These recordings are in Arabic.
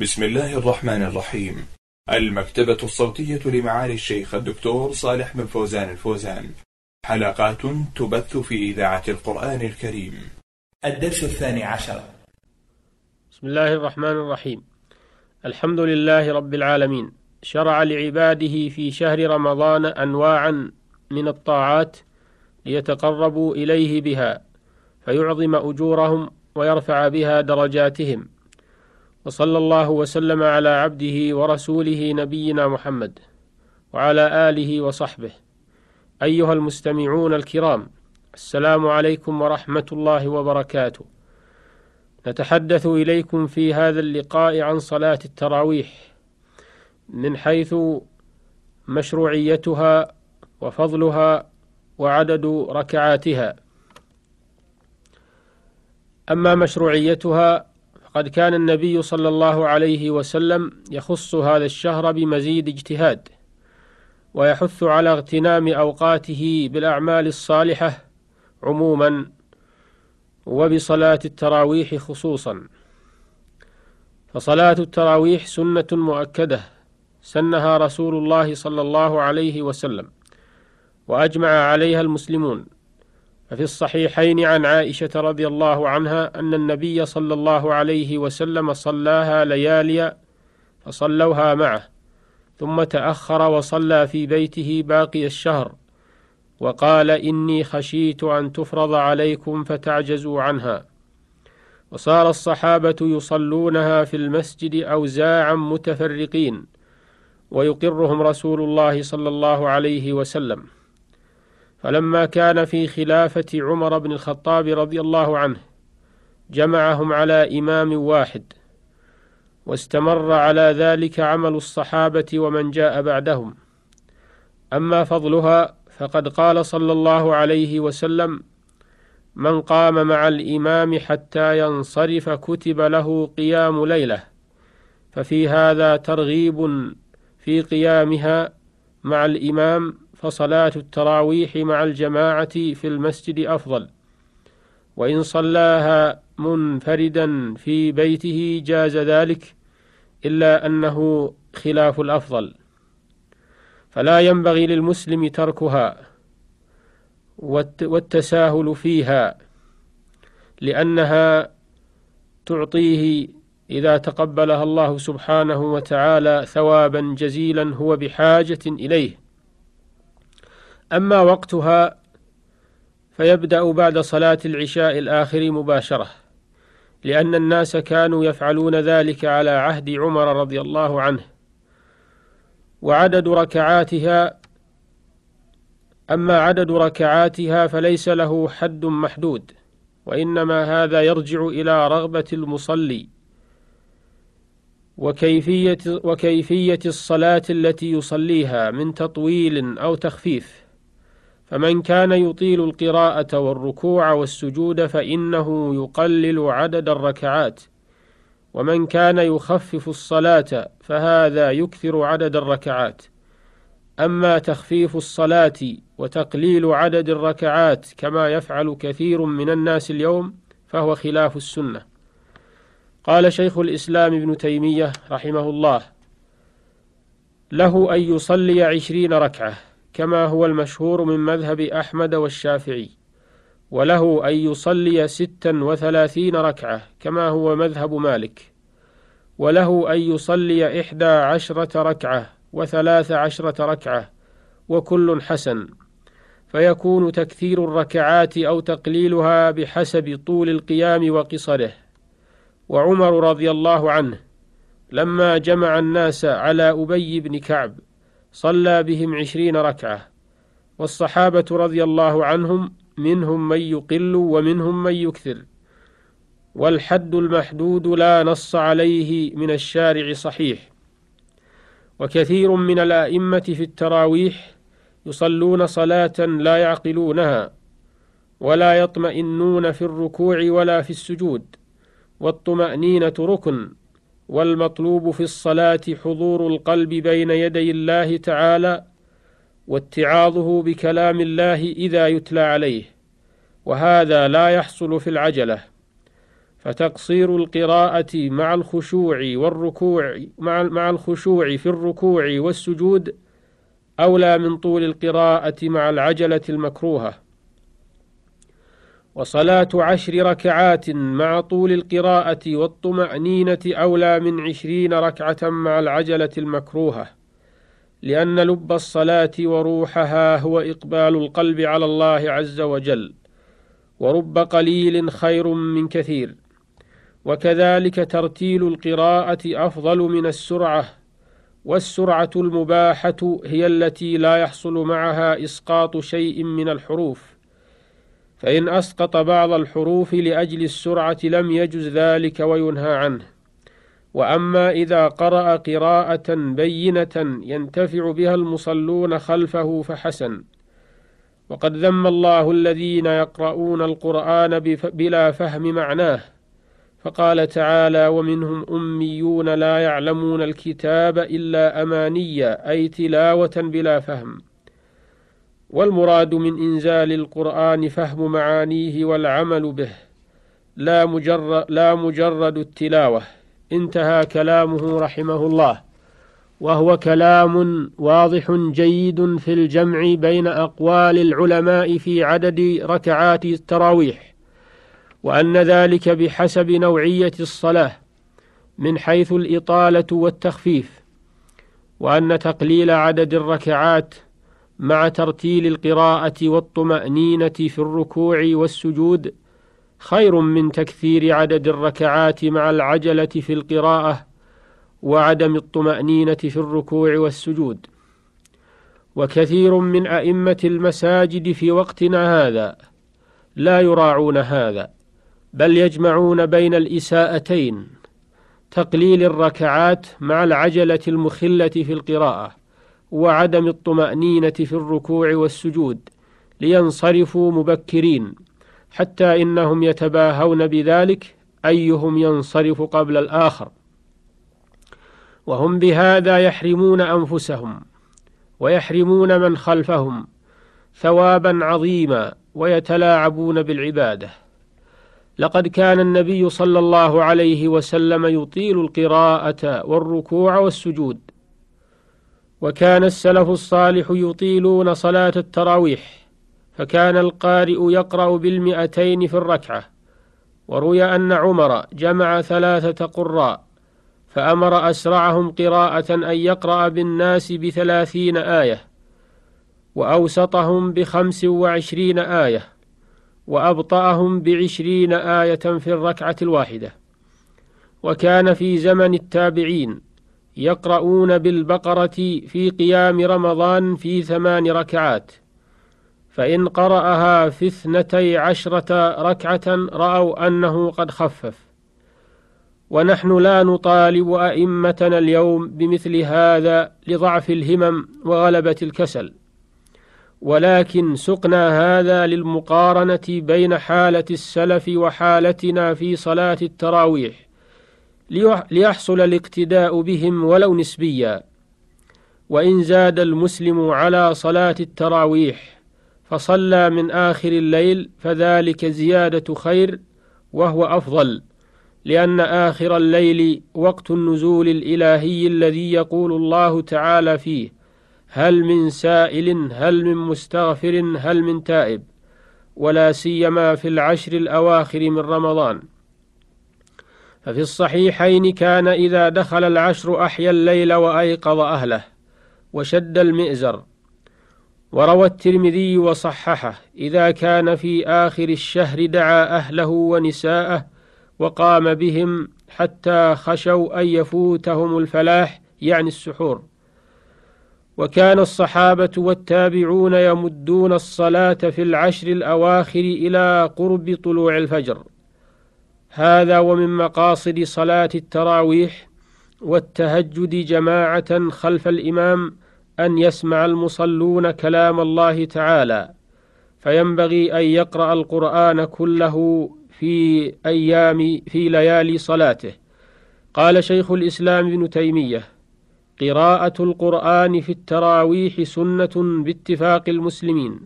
بسم الله الرحمن الرحيم. المكتبة الصوتية لمعالي الشيخ الدكتور صالح بن فوزان الفوزان، حلقات تبث في إذاعة القرآن الكريم. الدرس 12. بسم الله الرحمن الرحيم. الحمد لله رب العالمين، شرع لعباده في شهر رمضان أنواعا من الطاعات ليتقربوا إليه بها، فيعظم أجورهم ويرفع بها درجاتهم. وصلى الله وسلم على عبده ورسوله نبينا محمد وعلى آله وصحبه. أيها المستمعون الكرام، السلام عليكم ورحمة الله وبركاته. نتحدث إليكم في هذا اللقاء عن صلاة التراويح من حيث مشروعيتها وفضلها وعدد ركعاتها. أما مشروعيتها، قد كان النبي صلى الله عليه وسلم يخص هذا الشهر بمزيد اجتهاد، ويحث على اغتنام أوقاته بالأعمال الصالحة عموما، وبصلاة التراويح خصوصا. فصلاة التراويح سنة مؤكدة سنها رسول الله صلى الله عليه وسلم، وأجمع عليها المسلمون. ففي الصحيحين عن عائشة رضي الله عنها أن النبي صلى الله عليه وسلم صلاها ليالي فصلوها معه، ثم تأخر وصلى في بيته باقي الشهر، وقال: إني خشيت أن تفرض عليكم فتعجزوا عنها. وصار الصحابة يصلونها في المسجد أوزاعا متفرقين، ويقرهم رسول الله صلى الله عليه وسلم. فلما كان في خلافة عمر بن الخطاب رضي الله عنه جمعهم على إمام واحد، واستمر على ذلك عمل الصحابة ومن جاء بعدهم. أما فضلها، فقد قال صلى الله عليه وسلم: من قام مع الإمام حتى ينصرف كتب له قيام ليلة. ففي هذا ترغيب في قيامها مع الإمام، فصلاة التراويح مع الجماعة في المسجد أفضل، وإن صلاها منفردا في بيته جاز ذلك، إلا أنه خلاف الأفضل، فلا ينبغي للمسلم تركها والتساهل فيها، لأنها تعطيه إذا تقبلها الله سبحانه وتعالى ثوابا جزيلا هو بحاجة إليه. أما وقتها فيبدأ بعد صلاة العشاء الآخر مباشرة، لأن الناس كانوا يفعلون ذلك على عهد عمر رضي الله عنه. أما عدد ركعاتها فليس له حد محدود، وإنما هذا يرجع إلى رغبة المصلي وكيفية الصلاة التي يصليها من تطويل أو تخفيف. فمن كان يطيل القراءة والركوع والسجود فإنه يقلل عدد الركعات، ومن كان يخفف الصلاة فهذا يكثر عدد الركعات. أما تخفيف الصلاة وتقليل عدد الركعات كما يفعل كثير من الناس اليوم فهو خلاف السنة. قال شيخ الإسلام ابن تيمية رحمه الله: له أن يصلي 20 ركعة كما هو المشهور من مذهب أحمد والشافعي، وله أن يصلي 36 ركعة كما هو مذهب مالك، وله أن يصلي 11 ركعة و13 ركعة، وكل حسن، فيكون تكثير الركعات أو تقليلها بحسب طول القيام وقصره. وعمر رضي الله عنه لما جمع الناس على أبي بن كعب صلى بهم 20 ركعة، والصحابة رضي الله عنهم منهم من يقل ومنهم من يكثر، والحد المحدود لا نص عليه من الشارع صحيح. وكثير من الأئمة في التراويح يصلون صلاة لا يعقلونها، ولا يطمئنون في الركوع ولا في السجود، والطمأنينة ركن، والمطلوب في الصلاة حضور القلب بين يدي الله تعالى، واتعاظه بكلام الله إذا يتلى عليه، وهذا لا يحصل في العجلة. فتقصير القراءة مع الخشوع والركوع مع الخشوع في الركوع والسجود أولى من طول القراءة مع العجلة المكروهة. وصلاة 10 ركعات مع طول القراءة والطمأنينة أولى من 20 ركعة مع العجلة المكروهة، لأن لب الصلاة وروحها هو إقبال القلب على الله عز وجل، ورب قليل خير من كثير. وكذلك ترتيل القراءة أفضل من السرعة، والسرعة المباحة هي التي لا يحصل معها إسقاط شيء من الحروف، فإن أسقط بعض الحروف لأجل السرعة لم يجز ذلك وينهى عنه. وأما إذا قرأ قراءة بينة ينتفع بها المصلون خلفه فحسن. وقد ذم الله الذين يقرؤون القرآن بلا فهم معناه، فقال تعالى: ومنهم أميون لا يعلمون الكتاب إلا أمانيا، أي تلاوة بلا فهم. والمراد من إنزال القرآن فهم معانيه والعمل به، لا مجرد التلاوة. انتهى كلامه رحمه الله، وهو كلام واضح جيد في الجمع بين أقوال العلماء في عدد ركعات التراويح، وأن ذلك بحسب نوعية الصلاة من حيث الإطالة والتخفيف، وأن تقليل عدد الركعات مع ترتيل القراءة والطمأنينة في الركوع والسجود خير من تكثير عدد الركعات مع العجلة في القراءة وعدم الطمأنينة في الركوع والسجود. وكثير من أئمة المساجد في وقتنا هذا لا يراعون هذا، بل يجمعون بين الإساءتين: تقليل الركعات مع العجلة المخلة في القراءة وعدم الطمأنينة في الركوع والسجود، لينصرفوا مبكرين، حتى إنهم يتباهون بذلك أيهم ينصرف قبل الآخر، وهم بهذا يحرمون أنفسهم ويحرمون من خلفهم ثوابا عظيما، ويتلاعبون بالعبادة. لقد كان النبي صلى الله عليه وسلم يطيل القراءة والركوع والسجود، وكان السلف الصالح يطيلون صلاة التراويح، فكان القارئ يقرأ بال200 في الركعة. وروي أن عمر جمع 3 قراء فأمر أسرعهم قراءة أن يقرأ بالناس ب30 آية، وأوسطهم ب25 آية، وأبطأهم ب20 آية في الركعة الواحدة. وكان في زمن التابعين يقرؤون بالبقرة في قيام رمضان في 8 ركعات، فإن قرأها في 12 ركعة رأوا أنه قد خفف. ونحن لا نطالب أئمتنا اليوم بمثل هذا لضعف الهمم وغلبة الكسل، ولكن سقنا هذا للمقارنة بين حالة السلف وحالتنا في صلاة التراويح، ليحصل الاقتداء بهم ولو نسبيا. وإن زاد المسلم على صلاة التراويح فصلى من آخر الليل فذلك زيادة خير، وهو أفضل، لأن آخر الليل وقت النزول الإلهي الذي يقول الله تعالى فيه: هل من سائل، هل من مستغفر، هل من تائب، ولا سيما في ال10 الأواخر من رمضان. ففي الصحيحين كان إذا دخل العشر أحيا الليل وأيقظ أهله وشد المئزر. وروى الترمذي وصححه: إذا كان في آخر الشهر دعا أهله ونساءه وقام بهم حتى خشوا أن يفوتهم الفلاح، يعني السحور. وكان الصحابة والتابعون يمدون الصلاة في ال10 الأواخر إلى قرب طلوع الفجر. هذا ومن مقاصد صلاة التراويح والتهجد جماعة خلف الإمام أن يسمع المصلون كلام الله تعالى، فينبغي أن يقرأ القرآن كله في ليالي صلاته. قال شيخ الإسلام ابن تيمية: قراءة القرآن في التراويح سنة باتفاق المسلمين،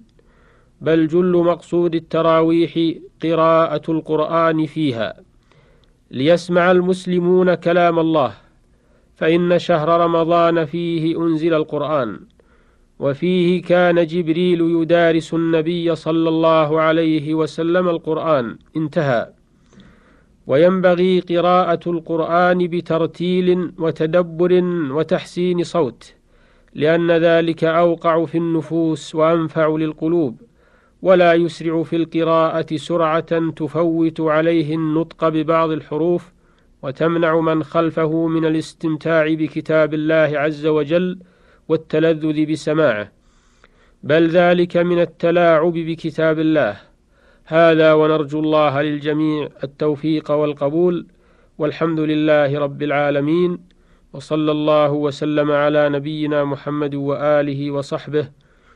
بل جل مقصود التراويح قراءة القرآن فيها، ليسمع المسلمون كلام الله، فإن شهر رمضان فيه أنزل القرآن، وفيه كان جبريل يدارس النبي صلى الله عليه وسلم القرآن. انتهى. وينبغي قراءة القرآن بترتيل وتدبر وتحسين صوت، لأن ذلك أوقع في النفوس وأنفع للقلوب، ولا يسرع في القراءة سرعة تفوت عليه النطق ببعض الحروف وتمنع من خلفه من الاستمتاع بكتاب الله عز وجل والتلذذ بسماعه، بل ذلك من التلاعب بكتاب الله. هذا، ونرجو الله للجميع التوفيق والقبول، والحمد لله رب العالمين، وصلى الله وسلم على نبينا محمد وآله وصحبه،